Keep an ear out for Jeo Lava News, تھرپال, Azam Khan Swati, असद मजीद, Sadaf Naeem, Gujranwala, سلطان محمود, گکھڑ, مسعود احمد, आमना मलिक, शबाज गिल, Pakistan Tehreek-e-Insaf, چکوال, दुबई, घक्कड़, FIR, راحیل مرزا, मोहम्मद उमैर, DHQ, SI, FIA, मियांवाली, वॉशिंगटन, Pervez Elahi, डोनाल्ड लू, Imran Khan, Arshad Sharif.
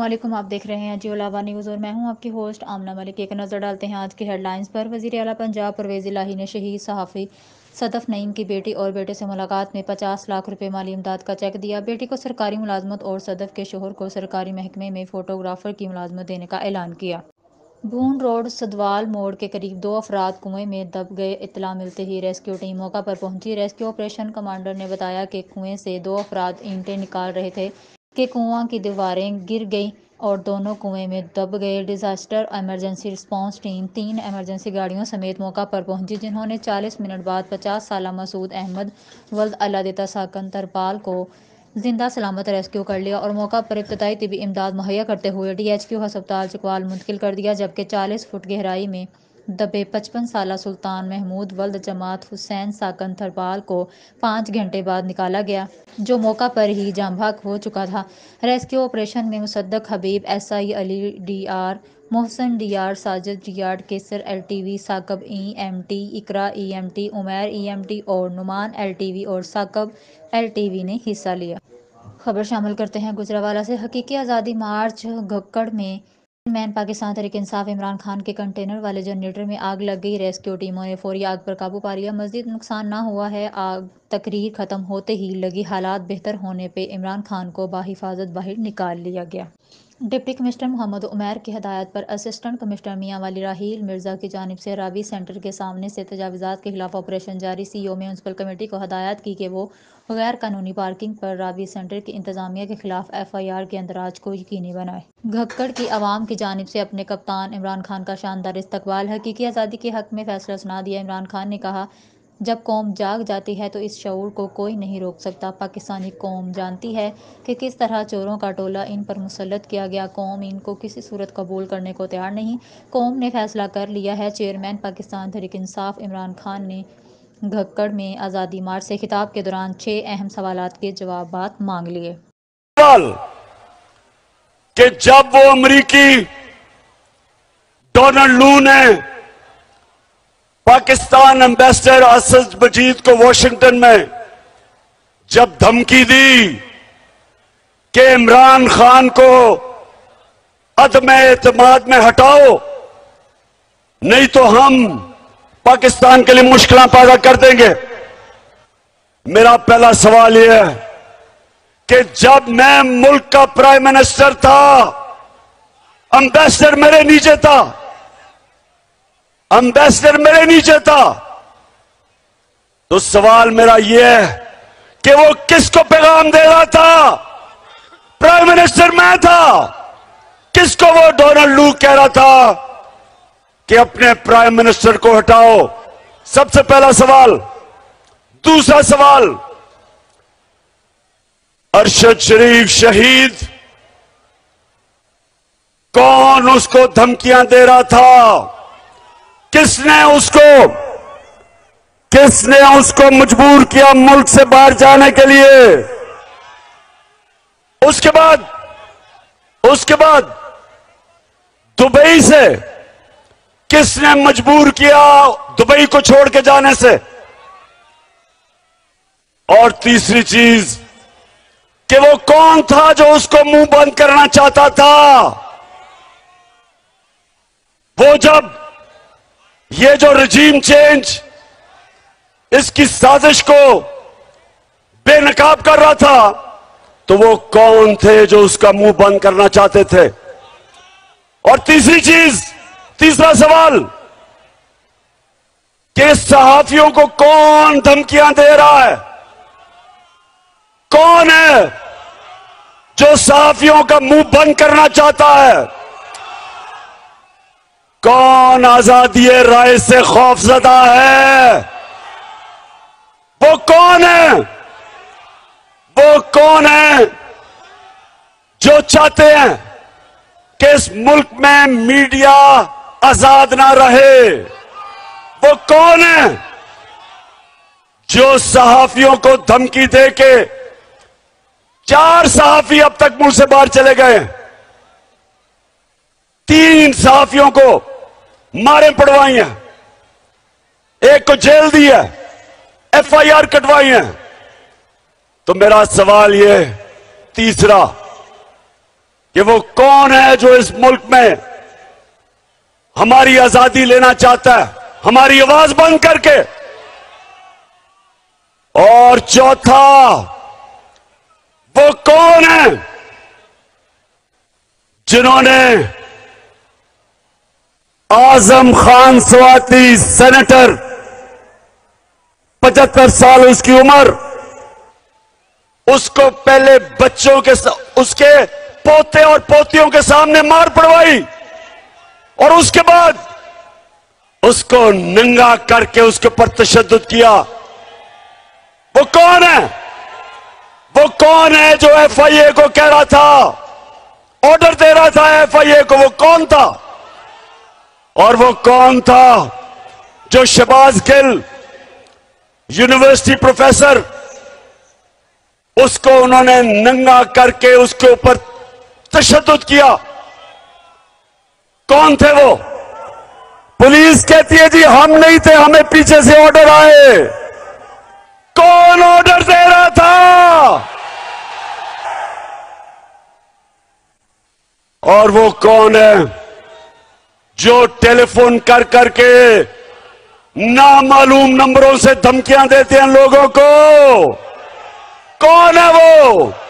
अस्सलामुअलैकुम, आप देख रहे हैं जियो लावा न्यूज़ और मैं हूं आपकी होस्ट आमना मलिक। एक नज़र डालते हैं आज की हेडलाइंस पर। वज़ीर आला पंजाब परवेज़ इलाही ने शहीद सहाफ़ी सदफ़ नईम की बेटी और बेटे से मुलाकात में 50 लाख रुपए माली इमदाद का चेक दिया। बेटी को सरकारी मुलाजमत और सदफ़ के शोहर को सरकारी महकमे में फ़ोटोग्राफ़र की मुलाजमत देने का ऐलान किया। भून रोड सदवाल मोड़ के करीब 2 अफराद कुएं में दब गए। इतला मिलते ही रेस्क्यू टीम मौका पर पहुंची। रेस्क्यू ऑपरेशन कमांडर ने बताया कि कुएं से 2 अफराद ईंटें निकाल रहे थे कि कुआं की दीवारें गिर गई और दोनों कुएं में दब गए। Disaster emergency response team 3 emergency गाड़ियों समेत मौका पर पहुंची, जिन्होंने 40 मिनट बाद 50 साल मसूद अहमद वल्द अल्लादिता साकन थरपाल को जिंदा सलामत रेस्क्यू कर लिया और मौका पर इब्तदाई तबी इमदाद मुहैया करते हुए DHQ हस्पताल चकवाल मुंतकिल कर दिया, जबकि 40 फुट गहराई में दबे 55 साल सुल्तान महमूद वल्द जमात हुसैन साकन थरपाल को 5 घंटे बाद निकाला गया, जो मौका पर ही जांबाक हो चुका था। रेस्क्यू ऑपरेशन में मुसद्दक हबीब SI Ali DR Mohsin DR Sajid DR केसर LTV साकब EMT इकरा EMT उमैर EMT और नुमान LTV और साकब LTV ने हिस्सा लिया। खबर शामिल करते हैं गुजरांवाला से। हकीकी आज़ादी मार्च गकड़ में मैन पाकिस्तान तहरीक इंसाफ इमरान खान के कंटेनर वाले जनरेटर में आग लग गई। रेस्क्यू टीमों ने फौरी आग पर काबू पा लिया। मज़ीद नुकसान ना हुआ है। आग तकरीर ख़त्म होते ही लगी। हालात बेहतर होने पे इमरान खान को बाहिफाजत बाहर निकाल लिया गया। डिप्टी कमिश्नर मोहम्मद उमैर की हदायत पर असिस्टेंट कमिश्नर मियांवाली राहील मिर्जा की जानिब से राबी सेंटर के सामने से तजावज़ात के खिलाफ ऑपरेशन जारी। CEO म्यूनसिपल कमेटी को हदायत की कि वो गैर कानूनी पार्किंग पर राबी सेंटर की इंतजामिया के खिलाफ FIR के अंदराज को यकीनी बनाए। घक्कड़ की आवाम की जानिब से अपने कप्तान इमरान खान का शानदार इस्तकबाल। हकीकी आज़ादी के हक़ में फैसला सुना दिया। इमरान खान ने कहा, जब कौम जाग जाती है तो इस शऊर को कोई नहीं रोक सकता। पाकिस्तानी कौम जानती है कि किस तरह चोरों का टोला इन पर मुसल्लत किया गया। कौम इनको किसी सूरत कबूल करने को तैयार नहीं। कौम ने फैसला कर लिया है। चेयरमैन पाकिस्तान तहरीक इंसाफ इमरान खान ने घक्कड़ में आज़ादी मार्च से खिताब के दौरान 6 अहम सवालात के जवाबात मांग लिए। कि जब वो अमरीकी डोनाल्ड लू ने पाकिस्तान एम्बेसडर असद मजीद को वॉशिंगटन में जब धमकी दी कि इमरान खान को अदम एतमाद में हटाओ नहीं तो हम पाकिस्तान के लिए मुश्किलें पैदा कर देंगे, मेरा पहला सवाल यह है कि जब मैं मुल्क का प्राइम मिनिस्टर था, एम्बेसडर मेरे नीचे था, तो सवाल मेरा यह है कि वो किसको पैगाम दे रहा था? प्राइम मिनिस्टर मैं था। किसको वो डोनाल्ड लू कह रहा था कि अपने प्राइम मिनिस्टर को हटाओ? सबसे पहला सवाल। दूसरा सवाल, अरशद शरीफ शहीद, कौन उसको धमकियां दे रहा था? किसने उसको मजबूर किया मुल्क से बाहर जाने के लिए? उसके बाद दुबई से किसने मजबूर किया दुबई को छोड़ के जाने से? और तीसरी चीज कि वो कौन था जो उसको मुंह बंद करना चाहता था? वो जब ये जो रजीम चेंज इसकी साजिश को बेनकाब कर रहा था तो वो कौन थे जो उसका मुंह बंद करना चाहते थे? और तीसरी चीज, तीसरा सवाल कि सहाफियों को कौन धमकियां दे रहा है? कौन है जो सहाफियों का मुंह बंद करना चाहता है? कौन आजादी राय से खौफजदा है? वो कौन है जो चाहते हैं कि इस मुल्क में मीडिया आजाद ना रहे? वो कौन है जो सहाफियों को धमकी दे के 4 सहाफी अब तक मुल्क से बाहर चले गए, 3 सहाफियों को मारें पड़वाई हैं, 1 को जेल दी है, FIR कटवाई है? तो मेरा सवाल यह तीसरा कि वो कौन है जो इस मुल्क में हमारी आजादी लेना चाहता है, हमारी आवाज बंद करके। और चौथा, वो कौन है जिन्होंने आजम खान स्वाती सेनेटर, 75 साल उसकी उम्र, उसको पहले बच्चों के, उसके पोते और पोतियों के सामने मार पड़वाई और उसके बाद उसको नंगा करके उसके ऊपर तशद्दुद किया। वो कौन है? वो कौन है जो FIA को कह रहा था, ऑर्डर दे रहा था FIA को? वो कौन था? और वो कौन था जो शबाज गिल यूनिवर्सिटी प्रोफेसर, उसको उन्होंने नंगा करके उसके ऊपर तशद्दुद किया? कौन थे वो? पुलिस कहती है जी हम नहीं थे, हमें पीछे से ऑर्डर आए। कौन ऑर्डर दे रहा था? और वो कौन है जो टेलीफोन कर करके नामालूम नंबरों से धमकियां देते हैं लोगों को? कौन है वो?